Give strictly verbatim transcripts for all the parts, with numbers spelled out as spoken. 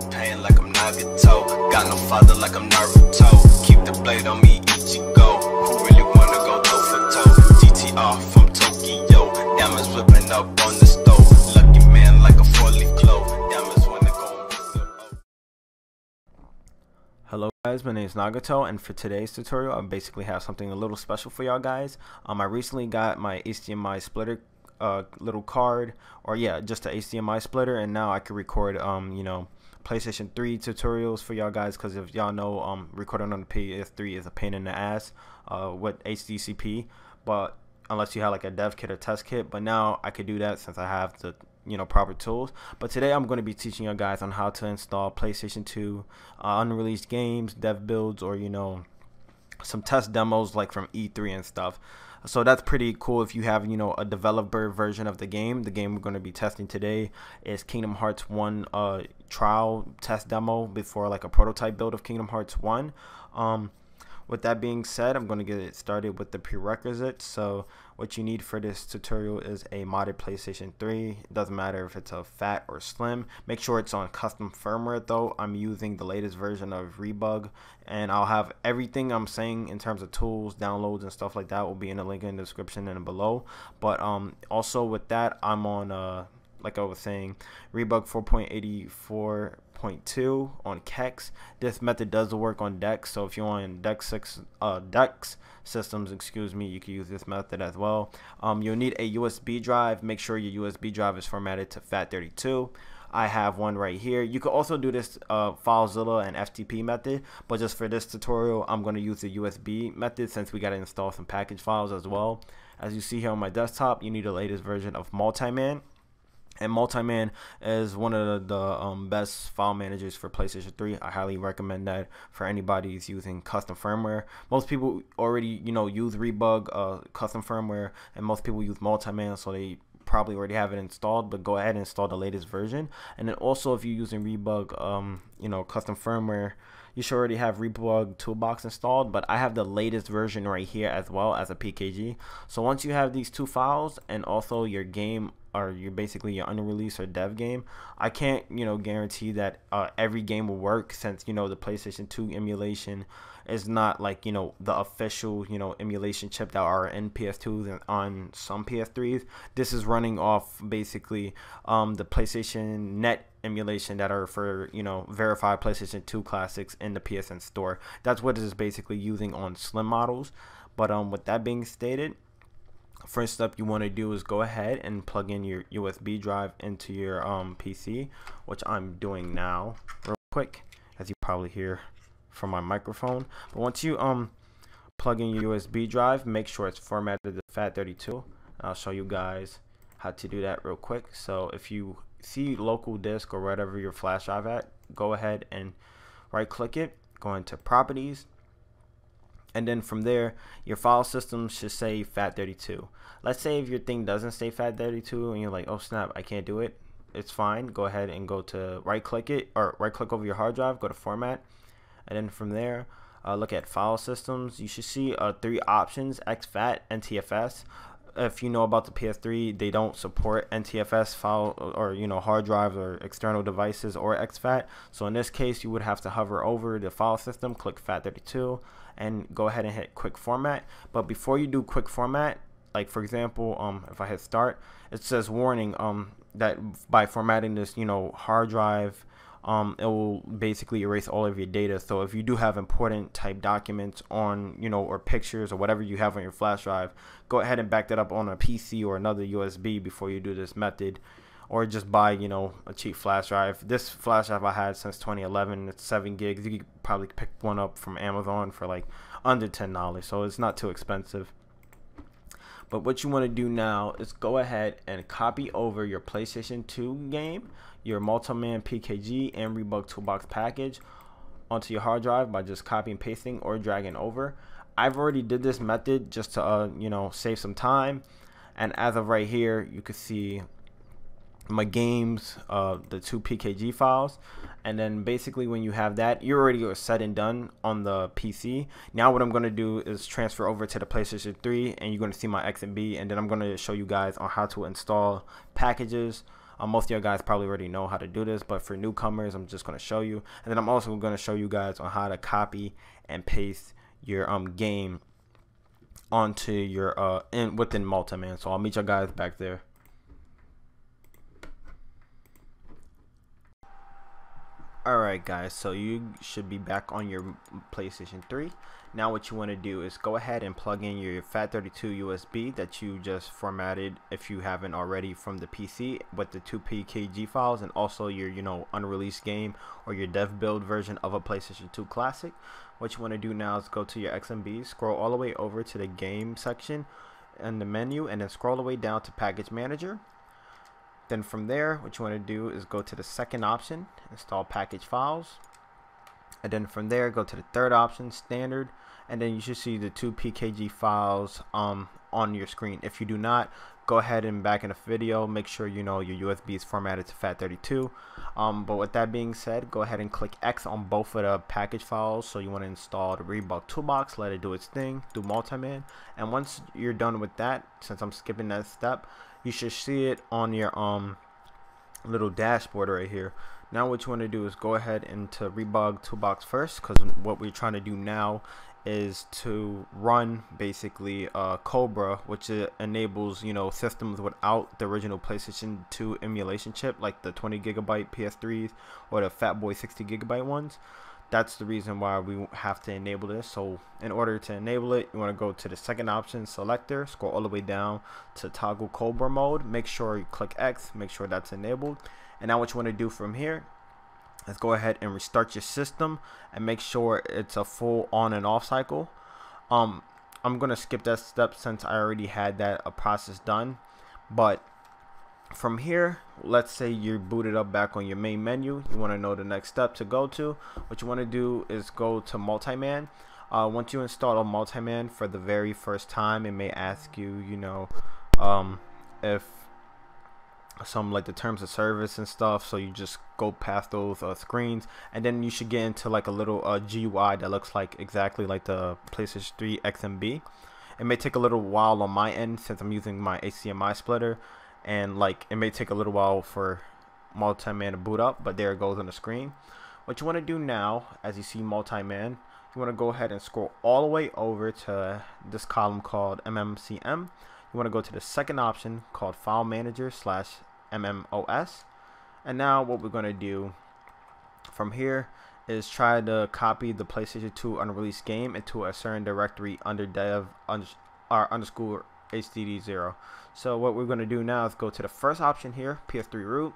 the pain like I'm Nagato. Got no father like I'm Naruto. Keep the blade on me, Ichigo. Who really wanna go toe for toe? G T R from Tokyo. Diamonds whipping up on the stove. Lucky man like a four-leaf clove. Diamonds wanna go with the boat. Hello guys, my name is Nagato, and for today's tutorial I basically have something a little special for y'all guys. Um, I recently got my H D M I splitter. Uh, little card, or yeah, just a H D M I splitter, and now I can record um you know PlayStation three tutorials for y'all guys, because if y'all know, um recording on the P S three is a pain in the ass uh with H D C P, but unless you have like a dev kit or test kit, but now I could do that since I have the you know proper tools. But today I'm going to be teaching you guys on how to install PlayStation two uh, unreleased games, dev builds, or you know some test demos like from E three and stuff. So that's pretty cool if you have you know a developer version of the game. The game we're going to be testing today is Kingdom Hearts one uh trial test demo before like a prototype build of Kingdom Hearts one. Um with that being said, I'm going to get it started with the prerequisites. So what you need for this tutorial is a modded PlayStation three. It doesn't matter if it's a fat or slim. Make sure it's on custom firmware though. I'm using the latest version of Rebug, and I'll have everything I'm saying in terms of tools, downloads, and stuff like that will be in the link in the description and below. But um, also with that, I'm on uh, like I was saying, Rebug four point eight four point two on Kex. This method does the work on DeX, so if you're on DeX six uh DeX systems, excuse me, you can use this method as well. Um you'll need a U S B drive. Make sure your U S B drive is formatted to FAT thirty-two. I have one right here. You can also do this uh FileZilla and F T P method, but just for this tutorial I'm going to use the U S B method since we got to install some package files as well. As you see here on my desktop, you need the latest version of Multiman. And Multiman is one of the, the um, best file managers for PlayStation three. I highly recommend that for anybody who's using custom firmware. Most people already, you know, use Rebug uh, custom firmware, and most people use Multiman, so they probably already have it installed. But go ahead and install the latest version. And then also, if you're using Rebug, um, you know, custom firmware, you should already have Rebug Toolbox installed, but I have the latest version right here as well as a P K G. So once you have these two files and also your game, or you're basically your unreleased or dev game, I can't you know guarantee that uh, every game will work, since you know the PlayStation two emulation is not like you know the official you know emulation chip that are in P S twos and on some P S threes. This is running off basically um, the PlayStation Net emulation that are for you know verified PlayStation two classics in the P S N store. That's what it is basically using on slim models. But um, with that being stated, first step you want to do is go ahead and plug in your U S B drive into your um, P C, which I'm doing now real quick, as you probably hear from my microphone. But once you um plug in your U S B drive, make sure it's formatted to FAT thirty-two. I'll show you guys how to do that real quick. So if you see local disk or whatever your flash drive at, go ahead and right click it, go into properties, and then from there your file system should say FAT thirty-two. Let's say if your thing doesn't say FAT thirty-two and you're like, oh snap, I can't do it, it's fine. Go ahead and go to right click it, or right click over your hard drive, go to format, and then from there uh, look at file systems. You should see uh, three options: X FAT, N T F S. If you know about the P S three, they don't support N T F S file or you know hard drives or external devices or X FAT. So in this case, you would have to hover over the file system, click FAT thirty-two, and go ahead and hit quick format. But before you do quick format, like for example, um, if I hit start, it says warning um that by formatting this you know hard drive, um, it will basically erase all of your data. So if you do have important type documents on, you know, or pictures or whatever you have on your flash drive, go ahead and back that up on a P C or another U S B before you do this method, or just buy, you know, a cheap flash drive. This flash drive I had since twenty eleven, it's seven gigs. You could probably pick one up from Amazon for like under ten dollars. So it's not too expensive. But what you want to do now is go ahead and copy over your PlayStation two game, your Multiman P K G, and Rebug Toolbox package onto your hard drive by just copy and pasting or dragging over. I've already did this method just to uh, you know save some time, and as of right here, you can see my games, uh, the two P K G files, and then basically when you have that, you're already set and done on the P C. Now what I'm going to do is transfer over to the PlayStation three, and you're going to see my X and B, and then I'm going to show you guys on how to install packages Um, most of you guys probably already know how to do this, but for newcomers, I'm just going to show you. And then I'm also going to show you guys on how to copy and paste your um game onto your uh in within Malta, man. So I'll meet you guys back there. Alright guys, so you should be back on your PlayStation three. Now what you want to do is go ahead and plug in your FAT thirty-two U S B that you just formatted, if you haven't already, from the P C with the two P K G files, and also your, you know, unreleased game or your dev build version of a PlayStation two classic. What you want to do now is go to your X M B, scroll all the way over to the game section and the menu, and then scroll all the way down to Package Manager. Then from there, what you want to do is go to the second option, install package files, and then from there go to the third option, standard, and then you should see the two P K G files um, on your screen. If you do not, go ahead and back in the video, make sure you know your U S B is formatted to FAT thirty-two. Um, but with that being said, go ahead and click X on both of the package files. So you want to install the Reebok Toolbox, let it do its thing, do Multiman, and once you're done with that, since I'm skipping that step, you should see it on your um little dashboard right here. Now what you want to do is go ahead into Reebok Toolbox first, because what we're trying to do now is to run basically uh, Cobra, which uh, enables, you know, systems without the original PlayStation two emulation chip, like the twenty gigabyte P S threes or the Fatboy sixty gigabyte ones. That's the reason why we have to enable this. So in order to enable it, you want to go to the second option, selector, scroll all the way down to toggle Cobra mode, make sure you click X, make sure that's enabled. And now what you want to do from here, let's go ahead and restart your system and make sure it's a full on and off cycle. Um, I'm going to skip that step since I already had that a process done. But from here, let's say you're booted up back on your main menu. You want to know the next step to go to. What you want to do is go to Multiman. Uh, once you install a Multiman for the very first time, it may ask you, you know, um, if some like the terms of service and stuff, so you just go past those uh, screens, and then you should get into like a little uh, G U I that looks like exactly like the PlayStation three X M B. It may take a little while on my end since I'm using my H D M I splitter, and like it may take a little while for Multiman to boot up, but there it goes on the screen. What you want to do now, as you see Multiman, you want to go ahead and scroll all the way over to this column called M M C M. You want to go to the second option called File Manager slash M M O S. And now what we're going to do from here is try to copy the PlayStation two unreleased game into a certain directory under dev under, or underscore H D D zero. So what we're going to do now is go to the first option here, P S three root,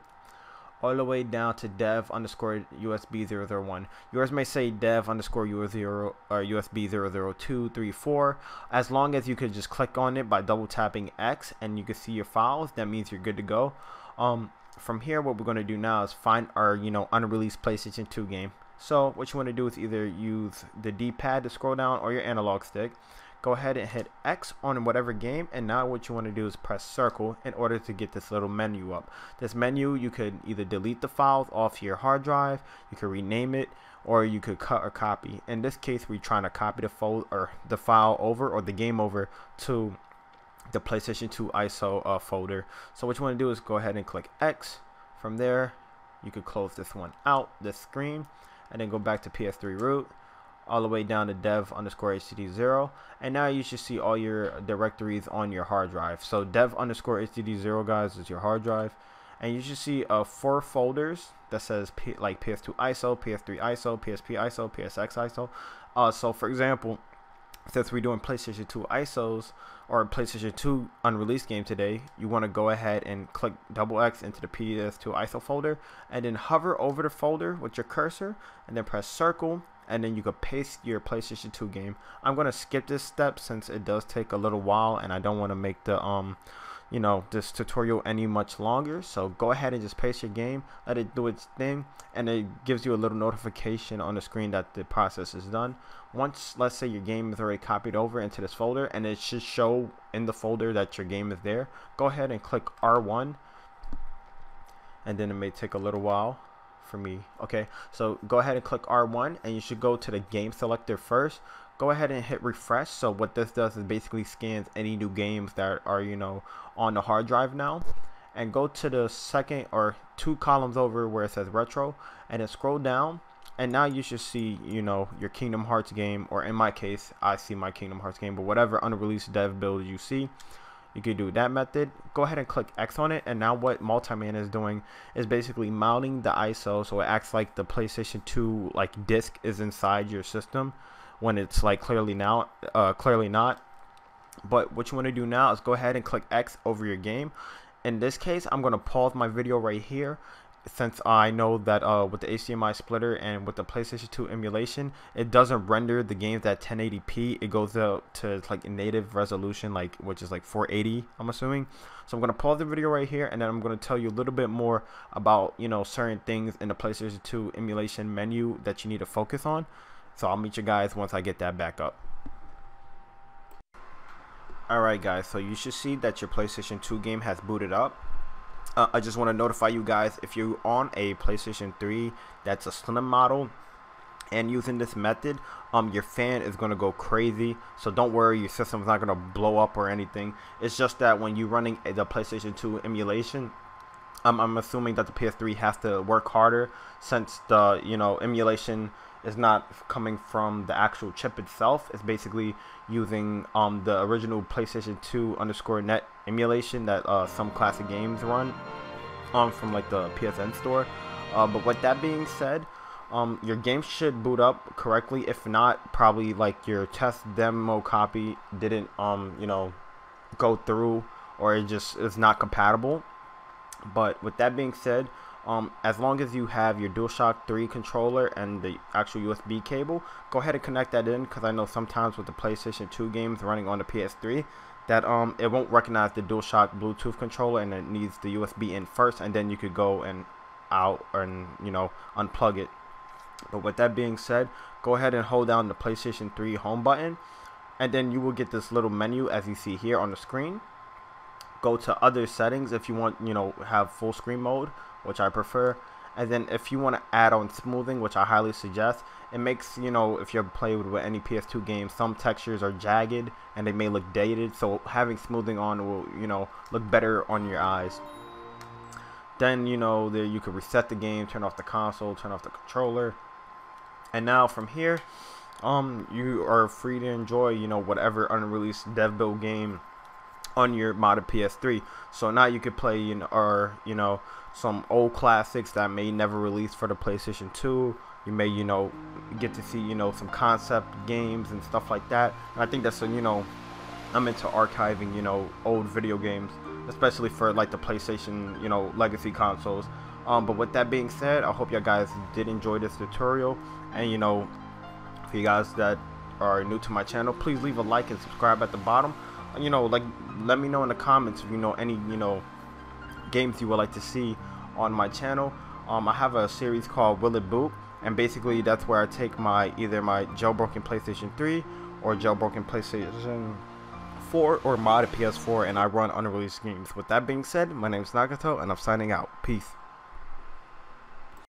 all the way down to dev underscore U S B zero zero one. Yours may say dev underscore U S B zero zero two or U S B zero zero two three four. As long as you could just click on it by double tapping X and you can see your files, that means you're good to go. Um, from here, what we're going to do now is find our, you know, unreleased PlayStation two game. So what you want to do is either use the D pad to scroll down or your analog stick. Go ahead and hit X on whatever game, and now what you want to do is press circle in order to get this little menu up. This menu, you could either delete the files off your hard drive, you could rename it, or you could cut or copy. In this case, we're trying to copy the fold or the file over or the game over to the PlayStation two I S O uh, folder. So what you want to do is go ahead and click X. From there, you could close this one out, this screen, and then go back to P S three root, all the way down to dev underscore H D D zero, and now you should see all your directories on your hard drive. So dev underscore H D D zero, guys, is your hard drive, and you should see uh, four folders that says P like P S two I S O, P S three I S O, P S P I S O, P S X I S O. Uh, so for example, since we're doing PlayStation two I S Os or PlayStation two unreleased game today, you want to go ahead and click double X into the P S two I S O folder, and then hover over the folder with your cursor, and then press circle, and then you could paste your PlayStation two game. I'm going to skip this step since it does take a little while, and I don't want to make the um you know this tutorial any much longer. So go ahead and just paste your game, let it do its thing, and it gives you a little notification on the screen that the process is done. Once, let's say your game is already copied over into this folder, and it should show in the folder that your game is there, go ahead and click R one, and then it may take a little while for me. Okay, so go ahead and click R one, and you should go to the game selector first. Go ahead and hit refresh. So what this does is basically scans any new games that are, you know, on the hard drive now, and go to the second or two columns over where it says retro, and then scroll down, and now you should see, you know, your Kingdom Hearts game, or in my case, I see my Kingdom Hearts game, but whatever unreleased dev build you see, you could do that method. Go ahead and click X on it, and now what Multiman is doing is basically mounting the I S O, so it acts like the PlayStation two like disc is inside your system when it's like clearly now uh, clearly not. But what you want to do now is go ahead and click X over your game. In this case, I'm going to pause my video right here, since I know that uh, with the H D M I splitter and with the PlayStation two emulation, it doesn't render the games at ten eighty p. It goes up to like native resolution, like which is like four eighty, I'm assuming. So I'm going to pause the video right here, and then I'm going to tell you a little bit more about, you know, certain things in the PlayStation two emulation menu that you need to focus on. So I'll meet you guys once I get that back up. Alright guys, so you should see that your PlayStation two game has booted up. Uh, I just want to notify you guys, if you're on a PlayStation three that's a slim model and using this method, um, your fan is going to go crazy. So don't worry, your system's not going to blow up or anything. It's just that when you're running the PlayStation two emulation, um, I'm assuming that the P S three has to work harder, since the, you know, emulation is not coming from the actual chip itself. It's basically using um, the original PlayStation two underscore net emulation that uh, some classic games run um, from like the P S N store. Uh, but with that being said, um, your game should boot up correctly. If not, probably like your test demo copy didn't um, you know, go through, or it just is not compatible. But with that being said, Um, as long as you have your DualShock three controller and the actual U S B cable, go ahead and connect that in, because I know sometimes with the PlayStation two games running on the P S three that um, it won't recognize the DualShock Bluetooth controller, and it needs the U S B in first, and then you could go and out and, you know, unplug it. But with that being said, go ahead and hold down the PlayStation three home button, and then you will get this little menu as you see here on the screen. Go to other settings if you want, you know, have full screen mode, which I prefer. And then if you want to add on smoothing, which I highly suggest, it makes, you know, if you're playing with any P S two game, some textures are jagged and they may look dated, so having smoothing on will, you know, look better on your eyes. Then, you know, there you could reset the game, turn off the console, turn off the controller, and now from here, um you are free to enjoy, you know, whatever unreleased dev build game on your modded P S three. So now you could play, you know, or, you know, some old classics that may never release for the PlayStation two. You may, you know, get to see, you know, some concept games and stuff like that. And I think that's a, you know, I'm into archiving, you know, old video games, especially for like the PlayStation, you know, legacy consoles. Um, but with that being said, I hope you guys did enjoy this tutorial. And, you know, for you guys that are new to my channel, please leave a like and subscribe at the bottom. You know, like, let me know in the comments if you know any, you know, games you would like to see on my channel. um I have a series called Will It Boot, and basically that's where I take my either my jailbroken PlayStation three or jailbroken PlayStation four or modded P S four, and I run unreleased games. With that being said, my name is Nagato, and I'm signing out. Peace.